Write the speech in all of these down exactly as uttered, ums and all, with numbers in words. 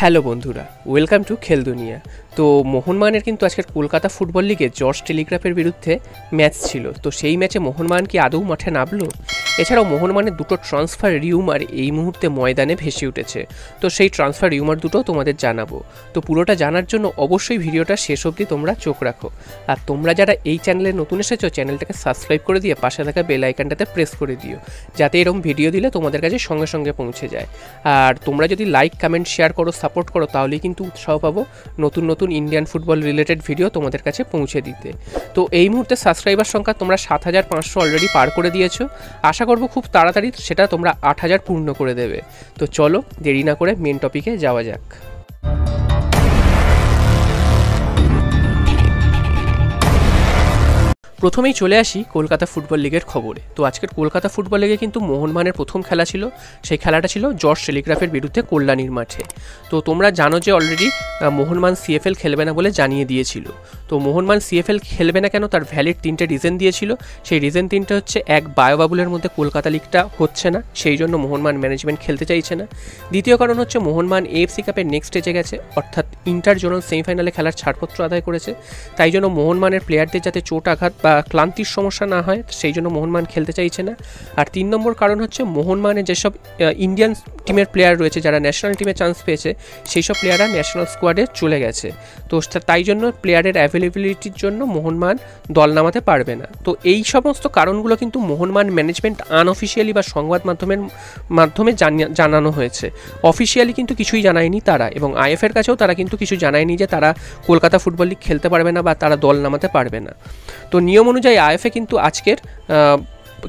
Hello বন্ধুরা, welcome to খেল দুনিয়া। তো মোহনবাগানের কিন্তু আজকের কলকাতা ফুটবল লিগে জর্জ টেলিগ্রাফের বিরুদ্ধে ম্যাচ ছিল। তো সেই ম্যাচে মোহনবাগান কি আদৌ মাঠে নামলো? এছাড়াও মোহনবাগানের দুটো ট্রান্সফার রিউমার এই মুহূর্তে ময়দানে ভেসে উঠেছে। তো সেই ট্রান্সফার রিউমার দুটো তোমাদের জানাবো। তো পুরোটা জানার জন্য অবশ্যই ভিডিওটা শেষ অবধি তোমরা চোখ রাখো। আর তোমরা যারা এই চ্যানেলে নতুন এসেছো, চ্যানেলটাকে সাবস্ক্রাইব করে দিয়ে পাশে থাকা বেল আইকনটাতে প্রেস করে দিও, যাতে এরকম ভিডিও দিলে তোমাদের কাছে সঙ্গে সঙ্গে পৌঁছে যায়। আর তোমরা যদি লাইক কমেন্ট শেয়ার করো, সাপোর্ট করো, তাহলেই কিন্তু উৎসাহ পাবো নতুন নতুন ইন্ডিয়ান ফুটবল রিলেটেড ভিডিও তোমাদের কাছে পৌঁছে দিতে। তো এই মুহূর্তে সাবস্ক্রাইবার সংখ্যা তোমরা সাত হাজার পাঁচশো অলরেডি পার করে দিয়েছো। আশা করব খুব তাড়াতাড়ি সেটা তোমরা আট হাজার পূর্ণ করে দেবে। তো চলো দেরি না করে মেন টপিকে যাওয়া যাক। প্রথমেই চলে আসি কলকাতা ফুটবল লিগের খবরে। তো আজকের কলকাতা ফুটবল লিগে কিন্তু মোহনবাগানের প্রথম খেলা ছিল, সেই খেলাটা ছিল জর্জ টেলিগ্রাফের বিরুদ্ধে কল্যাণীর মাঠে। তো তোমরা জানো যে অলরেডি মোহনবাগান সিএফএল খেলবে না বলে জানিয়ে দিয়েছিল। তো মোহনবাগান সিএফএল খেলবে না কেন তার ভ্যালিড তিনটে রিজন দিয়েছিল। সেই রিজন তিনটে হচ্ছে, এক, বায়োবাবুলের মধ্যে কলকাতা লিগটা হচ্ছে না, সেই জন্য মোহনবাগান ম্যানেজমেন্ট খেলতে চাইছে না। দ্বিতীয় কারণ হচ্ছে মোহনবাগান এএফসি কাপের নেক্সট স্টেজে গেছে, অর্থাৎ ইন্টার জোনাল সেমিফাইনালে খেলার ছাড়পত্র আদায় করেছে, তাই জন্য মোহনবাগানের প্লেয়ারদের যাতে চোট আঘাত বা ক্লান্তির সমস্যা না হয় সেই জন্য মোহনবাগান খেলতে চাইছে না। আর তিন নম্বর কারণ হচ্ছে মোহনবাগানের যেসব ইন্ডিয়ান টিমের প্লেয়ার রয়েছে যারা ন্যাশনাল টিমে চান্স পেয়েছে, সেই সব প্লেয়াররা ন্যাশনাল স্কোয়াডে চলে গেছে, তো তাই জন্য প্লেয়ারের অ্যাভেলেবিলিটির জন্য মোহনবাগান দল নামাতে পারবে না। তো এই সমস্ত কারণগুলো কিন্তু মোহনবাগান ম্যানেজমেন্ট আনঅফিসিয়ালি বা সংবাদ মাধ্যমের মাধ্যমে জানানো হয়েছে, অফিসিয়ালি কিন্তু কিছুই জানায়নি তারা। এবং আইএফের কাছেও তারা কিন্তু কিছু জানায়নি যে তারা কলকাতা ফুটবল লিগ খেলতে পারবে না বা তারা দল নামাতে পারবে না। তো নিয়ম অনুযায়ী আইএফএ কিন্তু আজকের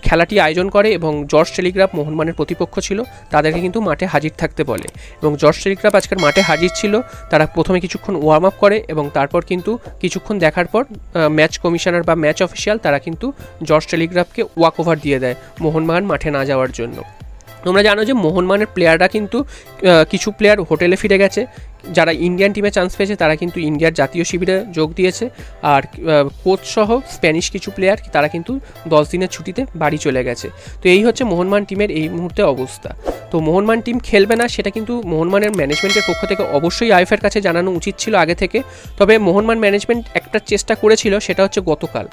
খেলাটি আয়োজন করে এবং জর্জ টেলিগ্রাফ মোহনবাগানের প্রতিপক্ষ ছিল, তাদেরকে কিন্তু মাঠে হাজির থাকতে বলে। এবং জর্জ টেলিগ্রাফ আজকের মাঠে হাজির ছিল। তারা প্রথমে কিছুক্ষণ ওয়ার্ম আপ করে এবং তারপর কিন্তু কিছুক্ষণ দেখার পর ম্যাচ কমিশনার বা ম্যাচ অফিসিয়াল তারা কিন্তু জর্জ টেলিগ্রাফকে ওয়াক ওভার দিয়ে দেয় মোহনবাগান মাঠে না যাওয়ার জন্য। তোমরা জানো যে মোহনবাগানের প্লেয়াররা কিন্তু কিছু প্লেয়ার হোটেলে ফিরে গেছে, যারা ইন্ডিয়ান টিমে চান্স পেয়েছে তারা কিন্তু ইন্ডিয়ার জাতীয় শিবিরে যোগ দিয়েছে, আর কোচসহ স্প্যানিশ কিছু প্লেয়ার তারা কিন্তু দশ দিনের ছুটিতে বাড়ি চলে গেছে। তো এই হচ্ছে মোহনবাগান টিমের এই মুহূর্তে অবস্থা। তো মোহনবাগান টিম খেলবে না সেটা কিন্তু মোহনবাগানের ম্যানেজমেন্টের পক্ষ থেকে অবশ্যই আইএফের কাছে জানানো উচিত ছিল আগে থেকে। তবে মোহনবাগান ম্যানেজমেন্ট একটা চেষ্টা করেছিল, সেটা হচ্ছে গতকাল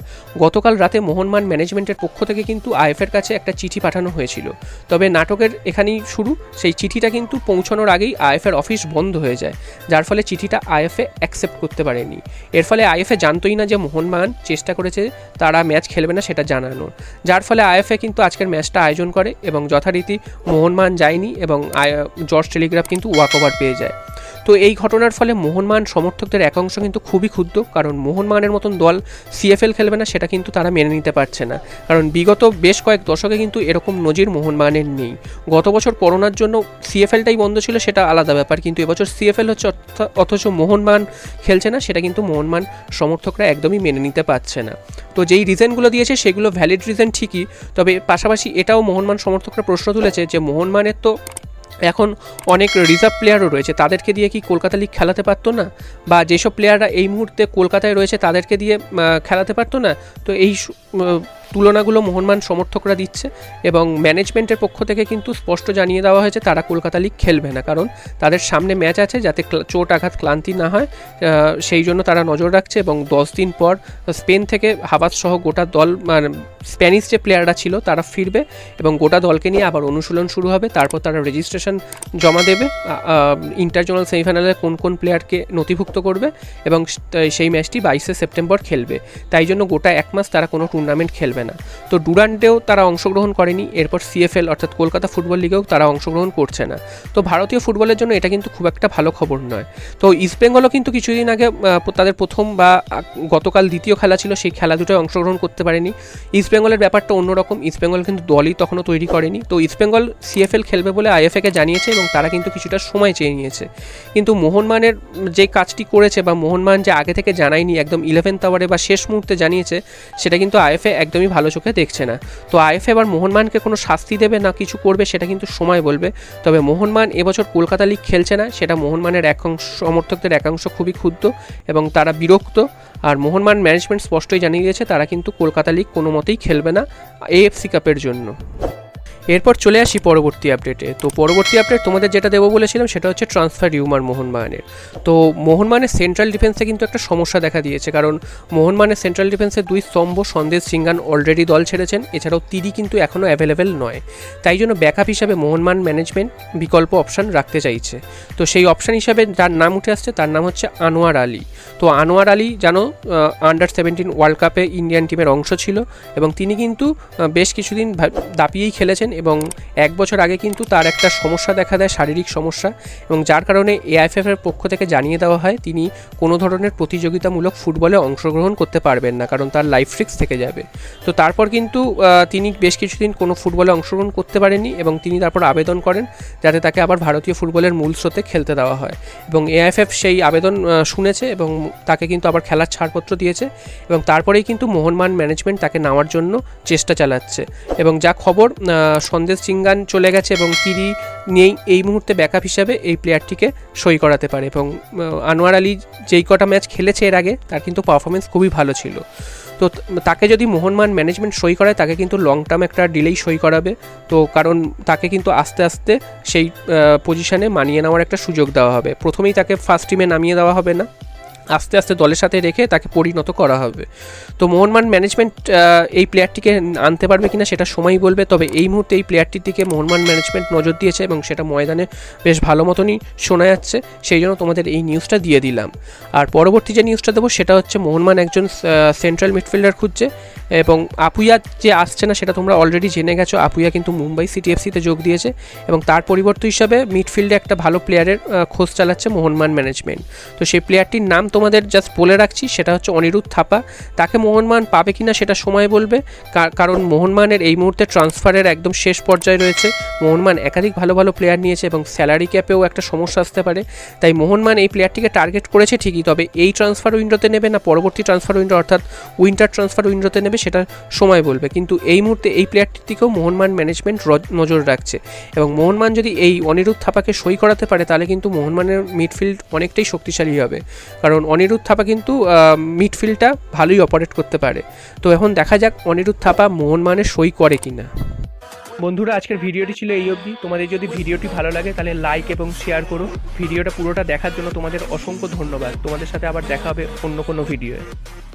গতকাল রাতে মোহনবাগান ম্যানেজমেন্টের পক্ষ থেকে কিন্তু আইএফের কাছে একটা চিঠি পাঠানো হয়েছিল। তবে নাটকের এখানেই শুরু, সেই চিঠিটা কিন্তু পৌঁছানোর আগেই আইএফের অফিস বন্ধ হয়ে যায়, যার ফলে চিঠিটা আইএফএ অ্যাকসেপ্ট করতে পারেনি। এর ফলে আইএফএ জানতোই না যে মোহনবাগান চেষ্টা করেছে তারা ম্যাচ খেলবে না সেটা জানানোর, যার ফলে আইএফএ কিন্তু আজকের ম্যাচটা আয়োজন করে এবং যথারীতি মোহনবাগান যায়নি এবং জর্জ টেলিগ্রাফ কিন্তু ওয়াক ওভার পেয়ে যায়। তো এই ঘটনার ফলে মোহনবাগান সমর্থকদের এক অংশ কিন্তু খুবই ক্ষুব্ধ, কারণ মোহনবাগানের মতন দল সিএফএল খেলবে না সেটা কিন্তু তারা মেনে নিতে পারছে না, কারণ বিগত বেশ কয়েক দশকে কিন্তু এরকম নজির মোহনবাগানের নেই। গত বছর করোনার জন্য সিএফএলটাই বন্ধ ছিল, সেটা আলাদা ব্যাপার, কিন্তু এবছর সিএফএল হচ্ছে অথচ মোহনবাগান খেলছে না সেটা কিন্তু মোহনবাগান সমর্থকরা একদমই মেনে নিতে পারছে না। তো যেই রিজনগুলো দিয়েছে সেগুলো ভ্যালিড রিজন ঠিকই, তবে পাশাপাশি এটাও মোহনবাগান সমর্থকরা প্রশ্ন তুলেছে যে মোহনবাগানের তো এখন অনেক রিজার্ভ প্লেয়ারও রয়েছে, তাদেরকে দিয়ে কি কলকাতা লিগ খেলাতে পারতো না? বা যেসব প্লেয়াররা এই মুহূর্তে কলকাতায় রয়েছে তাদেরকে দিয়ে খেলাতে পারতো না? তো এই তুলনাগুলো মোহনবাগান সমর্থকরা দিচ্ছে এবং ম্যানেজমেন্টের পক্ষ থেকে কিন্তু স্পষ্ট জানিয়ে দেওয়া হয়েছে তারা কলকাতা লিগ খেলবে না, কারণ তাদের সামনে ম্যাচ আছে, যাতে চোট আঘাত ক্লান্তি না হয় সেই জন্য তারা নজর রাখছে। এবং দশ দিন পর স্পেন থেকে হাবাস সহ গোটা দল, মানে স্প্যানিশ যে প্লেয়াররা ছিল তারা ফিরবে এবং গোটা দলকে নিয়ে আবার অনুশীলন শুরু হবে, তারপর তারা রেজিস্ট্রেশন জমা দেবে, ইন্টারজোনাল সেমিফাইনালে কোন কোন প্লেয়ারকে নথিভুক্ত করবে এবং সেই ম্যাচটি বাইশে সেপ্টেম্বর খেলবে। তাই জন্য গোটা এক মাস তারা কোনো টুর্নামেন্ট খেলবে না। তো ডুরান্টেও তারা অংশগ্রহণ করেনি, এরপর সিএফএল অর্থাৎ কলকাতা ফুটবল লিগেও তারা অংশগ্রহণ করছে না। তো ভারতীয় ফুটবলের জন্য এটা কিন্তু খুব একটা ভালো খবর নয়। তো ইস্টবেঙ্গলও কিন্তু কিছুদিন আগে তাদের প্রথম বা গতকাল দ্বিতীয় খেলা ছিল, সেই খেলা দুটোয় অংশগ্রহণ করতে পারেনি। ইস্টবেঙ্গলের ব্যাপারটা অন্যরকম, ইস্টবেঙ্গল কিন্তু দলই তখনও তৈরি করেনি। তো ইস্টবেঙ্গল সিএফএল খেলবে বলে আইএফএকে জানিয়েছে এবং তারা কিন্তু কিছুটা সময় চেয়ে নিয়েছে। কিন্তু মোহনবাগানের যে কাজটি করেছে বা মোহনবাগান যে আগে থেকে জানায়নি, একদম ইলেভেন্থ আওয়ারে বা শেষ মুহূর্তে জানিয়েছে, সেটা কিন্তু আইএফএ একদমই ভালো চোখে দেখছে না। তো আইএফএ এবার মোহনবাগানকে কোনো শাস্তি দেবে না কিছু করবে সেটা কিন্তু সময় বলবে। তবে মোহনবাগান এবছর কলকাতা লিগ খেলছে না সেটা মোহনবাগানের একাংশ সমর্থকদের একাংশ খুবই ক্ষুব্ধ এবং তারা বিরক্ত। আর মোহনবাগান ম্যানেজমেন্ট স্পষ্টই জানিয়ে দিয়েছে তারা কিন্তু কলকাতা লিগ কোনো মতেই খেলবে না এএফসি কাপের জন্য। এরপর চলে আসি পরবর্তী আপডেটে। তো পরবর্তী আপডেট তোমাদের যেটা দেবো বলেছিলাম সেটা হচ্ছে ট্রান্সফার রিউমার মোহনবাগানের। তো মোহনবাগানের সেন্ট্রাল ডিফেন্সে কিন্তু একটা সমস্যা দেখা দিয়েছে, কারণ মোহনবাগানের সেন্ট্রাল ডিফেন্সে দুই স্তম্ভ সন্দেশ সিংহান অলরেডি দল ছেড়েছেন, এছাড়াও তিরি কিন্তু এখনও অ্যাভেলেবেল নয়। তাই জন্য ব্যাকআপ হিসাবে মোহনবাগান ম্যানেজমেন্ট বিকল্প অপশান রাখতে চাইছে। তো সেই অপশান হিসাবে যার নাম উঠে আসছে তার নাম হচ্ছে আনোয়ার আলী। তো আনোয়ার আলী জানো আন্ডার সেভেন্টিন ওয়ার্ল্ড কাপে ইন্ডিয়ান টিমের অংশ ছিল এবং তিনি কিন্তু বেশ কিছুদিন দাপিয়েই খেলেছেন এবং এক বছর আগে কিন্তু তার একটা সমস্যা দেখা দেয়, শারীরিক সমস্যা, এবং যার কারণে এআইএফএফ এর পক্ষ থেকে জানিয়ে দেওয়া হয় তিনি কোনো ধরনের প্রতিযোগিতামূলক ফুটবলে অংশগ্রহণ করতে পারবেন না, কারণ তার লাইফ রিস্ক থেকে যাবে। তো তারপর কিন্তু তিনি বেশ কিছুদিন কোনো ফুটবলে অংশগ্রহণ করতে পারেননি এবং তিনি তারপর আবেদন করেন যাতে তাকে আবার ভারতীয় ফুটবলের মূল স্রোতে খেলতে দেওয়া হয় এবং এআইএফএফ সেই আবেদন শুনেছে এবং তাকে কিন্তু আবার খেলার ছাড়পত্র দিয়েছে এবং তারপরেই কিন্তু মোহনবাগান ম্যানেজমেন্ট তাকে নেওয়ার জন্য চেষ্টা চালাচ্ছে। এবং যা খবর সন্দেশ সিংহান চলে গেছে এবং তিরি নিয়েই এই মুহূর্তে ব্যাকআপ হিসাবে এই প্লেয়ারটিকে সই করাতে পারে। এবং আনোয়ার আলী যেই কটা ম্যাচ খেলেছে এর আগে তার কিন্তু পারফরমেন্স খুবই ভালো ছিল। তো তাকে যদি মোহনবাগান ম্যানেজমেন্ট সই করায় তাকে কিন্তু লং টার্ম একটা ডিলেই সই করাবে, তো কারণ তাকে কিন্তু আস্তে আস্তে সেই পজিশানে মানিয়ে নেওয়ার একটা সুযোগ দেওয়া হবে। প্রথমেই তাকে ফার্স্ট টিমে নামিয়ে দেওয়া হবে না, আস্তে আস্তে দলের সাথে রেখে তাকে পরিণত করা হবে। তো মোহনবাগান ম্যানেজমেন্ট এই প্লেয়ারটিকে আনতে পারবে কিনা সেটা সময়ই বলবে, তবে এই মুহূর্তে এই প্লেয়ারটির দিকে মোহনবাগান ম্যানেজমেন্ট নজর দিয়েছে এবং সেটা ময়দানে বেশ ভালো মতনই শোনা যাচ্ছে, সেই জন্য তোমাদের এই নিউজটা দিয়ে দিলাম। আর পরবর্তী যে নিউজটা দেবো সেটা হচ্ছে মোহনবাগান একজন সেন্ট্রাল মিডফিল্ডার খুঁজছে এবং আপুইয়া যে আসছে না সেটা তোমরা অলরেডি জেনে গেছো। আপুইয়া কিন্তু মুম্বাই সিটিএফসিতে যোগ দিয়েছে এবং তার পরিবর্তে হিসাবে মিডফিল্ডে একটা ভালো প্লেয়ারের খোঁজ চালাচ্ছে মোহনবাগান ম্যানেজমেন্ট। তো সেই প্লেয়ারটির নাম তোমাদের জাস্ট বলে রাখছি, সেটা হচ্ছে অনিরুদ্ধ থাপা। তাকে মোহনবাগান পাবে কিনা সেটা সময় বলবে, কারণ মোহনবাগানের এই মুহূর্তে ট্রান্সফারের একদম শেষ পর্যায়ে রয়েছে। মোহনবাগান একাধিক ভালো ভালো প্লেয়ার নিয়েছে এবং স্যালারি ক্যাপেও একটা সমস্যা আসতে পারে, তাই মোহনবাগান এই প্লেয়ারটিকে টার্গেট করেছে ঠিকই, তবে এই ট্রান্সফার উইন্ডোতে নেবে না পরবর্তী ট্রান্সফার উইন্ডো অর্থাৎ উইন্টার ট্রান্সফার উইন্ডোতে নেবে সেটা সময় বলবে। কিন্তু এই মুহূর্তে এই প্লেয়ারটির দিকেও মোহনবাগান ম্যানেজমেন্ট নজর রাখছে এবং মোহনবাগান যদি এই অনিরুদ্ধ থাপাকে সই করাতে পারে তাহলে কিন্তু মোহনবাগানের মিডফিল্ড অনেকটাই শক্তিশালী হবে, কারণ অনিরুদ্ধ থাপা কিন্তু মিডফিল্ডটা ভালোই অপারেট করতে পারে। তো এখন দেখা যাক অনিরুদ্ধ থাপা মোহনবাগানে সই করে কিনা। বন্ধুরা, আজকের ভিডিওটি ছিল এই অবধি। তোমাদের যদি ভিডিওটি ভালো লাগে তাহলে লাইক এবং শেয়ার করো। ভিডিওটা পুরোটা দেখার জন্য তোমাদের অসংখ্য ধন্যবাদ। তোমাদের সাথে আবার দেখা হবে অন্য কোনো ভিডিওয়ে।